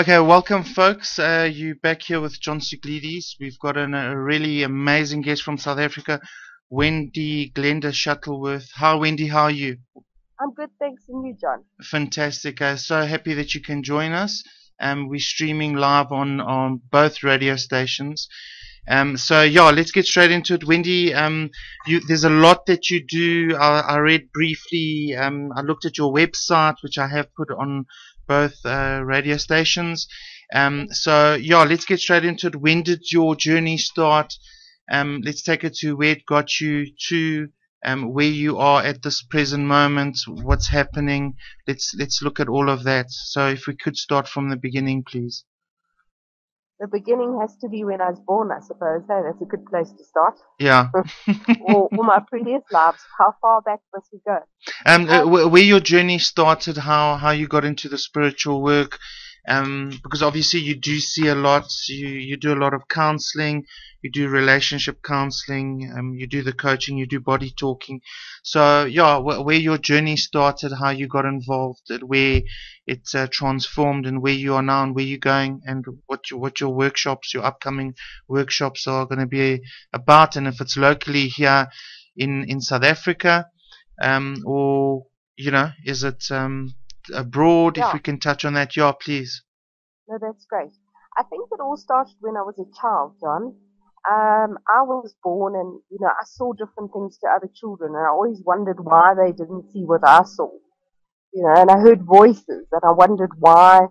Okay, welcome folks, you back here with John Souglides. We've got a really amazing guest from South Africa, Wendy Glenda Shuttleworth. Hi Wendy, how are you? I'm good, thanks, and you John? Fantastic, so happy that you can join us. We're streaming live on both radio stations. So yeah, let's get straight into it. Wendy, there's a lot that you do. I read briefly, I looked at your website, which I have put on both radio stations. So yeah, let's get straight into it. When did your journey start? Let's take it to where it got you to, where you are at this present moment, what's happening. Let's look at all of that. So if we could start from the beginning, please. The beginning has to be when I was born, I suppose. No, that's a good place to start. Yeah. or my previous lives. How far back must we go? Where your journey started, how you got into the spiritual work, because obviously you do see a lot. You do a lot of counseling. You do relationship counseling. You do the coaching. You do body talking. So yeah, where your journey started, how you got involved, where it transformed, and where you are now, and where you're going, and what your workshops, your upcoming workshops are going to be about, and if it's locally here in South Africa, or you know, is it abroad? Yeah. If we can touch on that, yeah, please. No, that's great. I think it all started when I was a child, John. I was born, and you know, I saw different things to other children, and I always wondered why they didn't see what I saw. You know, and I heard voices, and I wondered why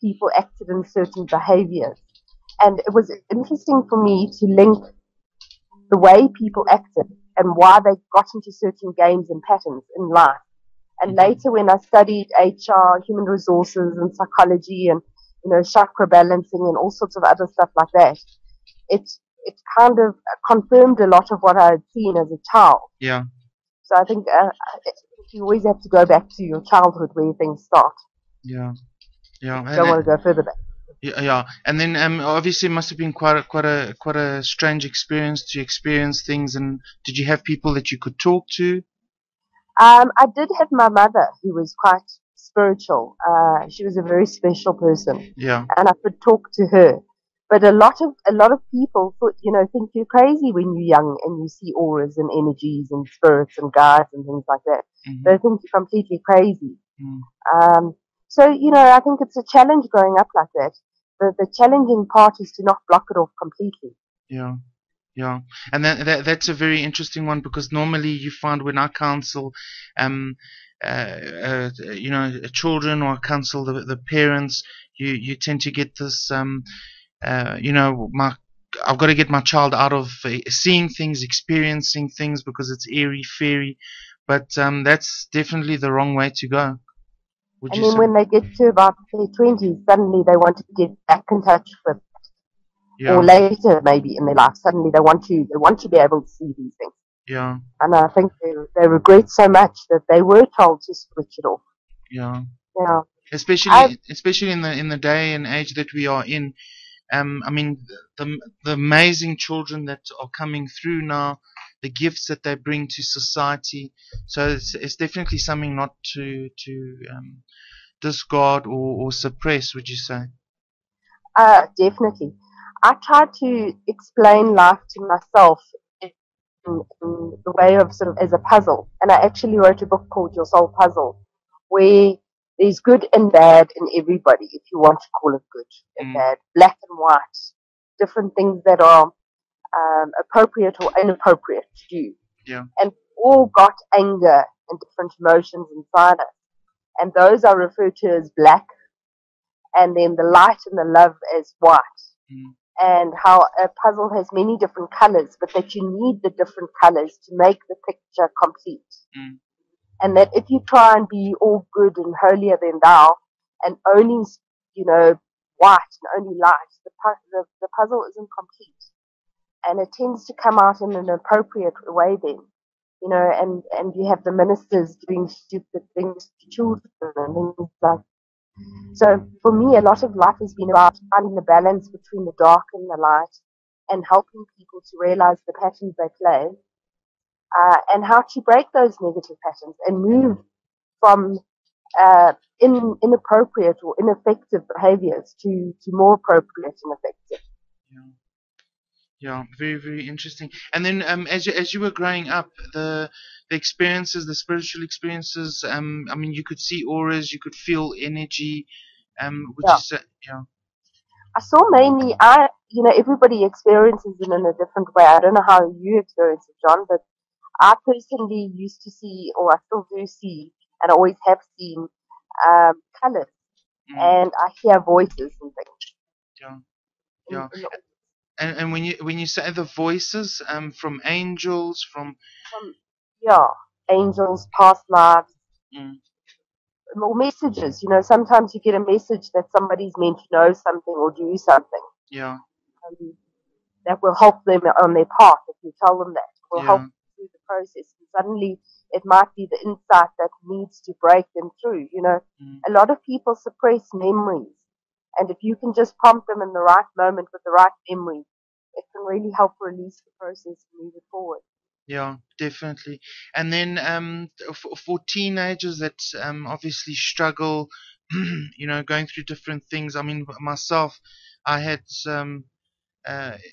people acted in certain behaviors. And it was interesting for me to link the way people acted and why they got into certain games and patterns in life. And later when I studied HR, human resources and psychology and, you know, chakra balancing and all sorts of other stuff like that, it kind of confirmed a lot of what I had seen as a child. Yeah. So I think you always have to go back to your childhood where things start. Yeah. Yeah. You don't want to go further back. Yeah, yeah. And then obviously it must have been quite a strange experience to experience things. And did you have people that you could talk to? I did have my mother, who was quite spiritual. She was a very special person, yeah. And I could talk to her. But a lot of people, you know, think you're crazy when you're young and you see auras and energies and spirits and guides and things like that. Mm-hmm. They think you're completely crazy. Mm. So you know, I think it's a challenge growing up like that. The challenging part is to not block it off completely. Yeah. Yeah, and that's a very interesting one, because normally you find when I counsel, you know, children, or counsel the parents, you tend to get this, you know, I've got to get my child out of seeing things, experiencing things, because it's airy fairy, but that's definitely the wrong way to go. And then when they get to about their 20s, suddenly they want to get back in touch with. Yeah. Or later, maybe in their life, suddenly they want to be able to see these things. Yeah. And I think they regret so much that they were told to switch it off. Yeah. Yeah. Especially in the day and age that we are in. I mean, the amazing children that are coming through now, the gifts that they bring to society. So it's definitely something not to discard or suppress. Would you say? Definitely. I tried to explain life to myself in the way of sort of as a puzzle. And I actually wrote a book called Your Soul Puzzle, where there's good and bad in everybody, if you want to call it good and bad, black and white, different things that are appropriate or inappropriate to do. Yeah. And all got anger and different emotions inside us. And those are referred to as black, and then the light and the love as white. Mm. And how a puzzle has many different colors, but that you need the different colors to make the picture complete. Mm. And that if you try and be all good and holier than thou, and only, you know, white and only light, the puzzle isn't complete. And it tends to come out in an appropriate way then, you know, and you have the ministers doing stupid things to children and things like that. So for me, a lot of life has been about finding the balance between the dark and the light, and helping people to realize the patterns they play, and how to break those negative patterns and move from inappropriate or ineffective behaviors to more appropriate and effective. Yeah. Yeah, very, very interesting. And then as you were growing up, the experiences, the spiritual experiences, I mean, you could see auras, you could feel energy, I saw mainly, everybody experiences it in a different way. I don't know how you experience it, John, but I personally used to see, or I still do see, and I always have seen, colors, and I hear voices and things. Yeah, yeah. And when you say the voices, from angels, angels, past lives, or messages. You know, sometimes you get a message that somebody's meant to know something or do something. Yeah. That will help them on their path if you tell them that. It will help them through the process. And suddenly, it might be the insight that needs to break them through. You know, a lot of people suppress memories. And if you can just prompt them in the right moment with the right memory, it can really help release the process and move it forward. Yeah, definitely. And then for teenagers that obviously struggle, going through different things. I mean, myself, I had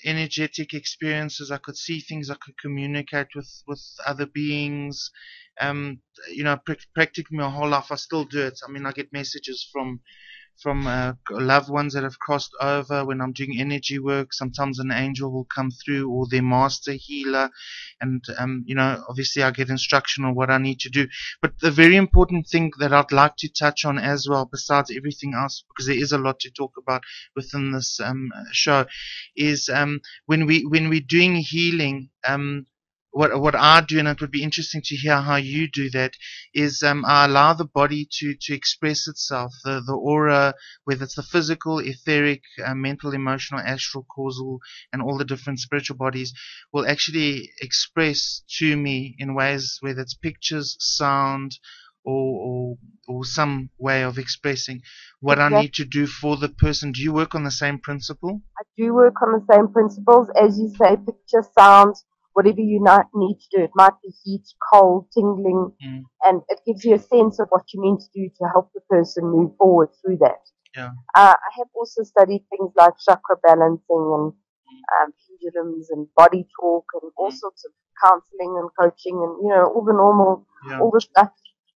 energetic experiences. I could see things. I could communicate with other beings. Practically my whole life, I still do it. I mean, I get messages from loved ones that have crossed over. When I'm doing energy work, sometimes an angel will come through, or their master healer, and obviously I get instruction on what I need to do. But the very important thing that I'd like to touch on as well, besides everything else, because there is a lot to talk about within this show, is when we're doing healing, what I do, and it would be interesting to hear how you do that, is I allow the body to express itself, the aura, whether it's the physical, etheric, mental, emotional, astral, causal, and all the different spiritual bodies will actually express to me in ways, whether it's pictures, sound, or some way of expressing what I need to do for the person. Do you work on the same principle? I do work on the same principles. As you say, picture, sound, whatever you need to do. It might be heat, cold, tingling, and it gives you a sense of what you mean to do to help the person move forward through that. Yeah. I have also studied things like chakra balancing and pendulums and body talk and all sorts of counseling and coaching and, all the normal, all the stuff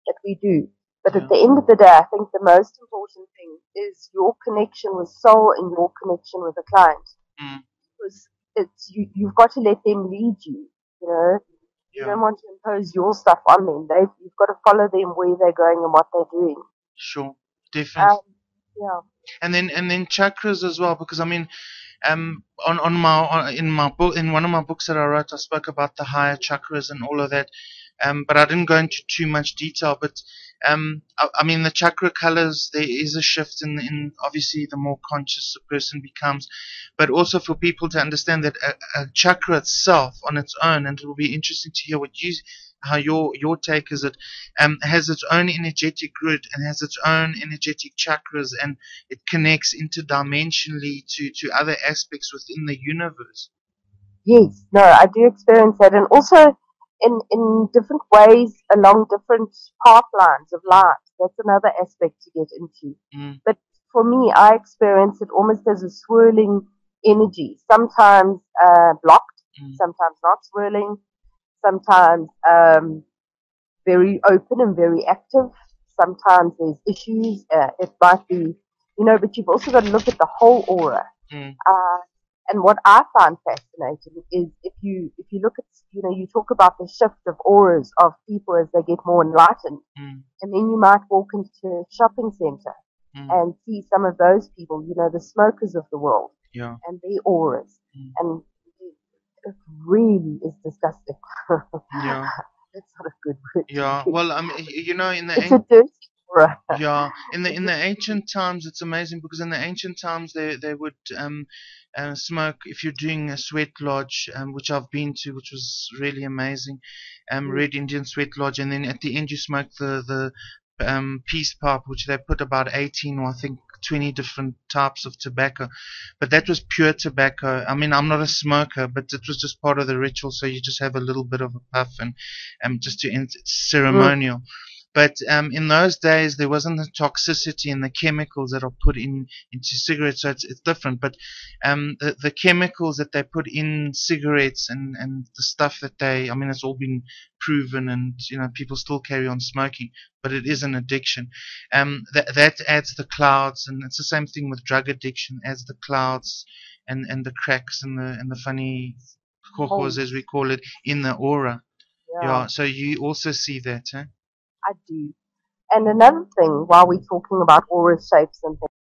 that we do. But at the end of the day, I think the most important thing is your connection with soul and your connection with the client. Because you've got to let them lead you, You don't want to impose your stuff on them. You've got to follow them where they're going and what they're doing. Sure, definitely. And then chakras as well, because I mean, in my book, in one of my books that I wrote, I spoke about the higher chakras and all of that, but I didn't go into too much detail. But I mean, the chakra colors, there is a shift in obviously the more conscious a person becomes, but also for people to understand that a chakra itself on its own, and it will be interesting to hear how your take is, it has its own energetic grid and has its own energetic chakras, and it connects interdimensionally to other aspects within the universe. Yes, no, I do experience that, and also in different ways along different path lines of life. That's another aspect to get into. But for me, I experience it almost as a swirling energy, sometimes blocked, sometimes not swirling, sometimes very open and very active, sometimes there's issues, it might be, but you've also got to look at the whole aura. And what I find fascinating is if you look at, you talk about the shift of auras of people as they get more enlightened, and then you might walk into a shopping center and see some of those people, the smokers of the world, and their auras, and it really is disgusting. That's not a good word. Well, I mean, in the it's a dirty aura. In the ancient times, it's amazing, because in the ancient times they would smoke. If you're doing a sweat lodge, which I've been to, which was really amazing, Red Indian Sweat Lodge, and then at the end you smoke the peace pipe, which they put about 18 or I think 20 different types of tobacco, but that was pure tobacco. I mean, I'm not a smoker, but it was just part of the ritual, so you just have a little bit of a puff and just to end, it's ceremonial. But in those days, there wasn't the toxicity and the chemicals that are put into cigarettes, so it's different. But the chemicals that they put in cigarettes and the stuff that they, I mean, it's all been proven, and you know, people still carry on smoking, but it is an addiction. That adds the clouds, and it's the same thing with drug addiction, adds the clouds and the cracks and the funny corkos, as we call it, in the aura. Yeah. Yeah, so you also see that, huh? I do. And another thing, while we're talking about aura shapes and things,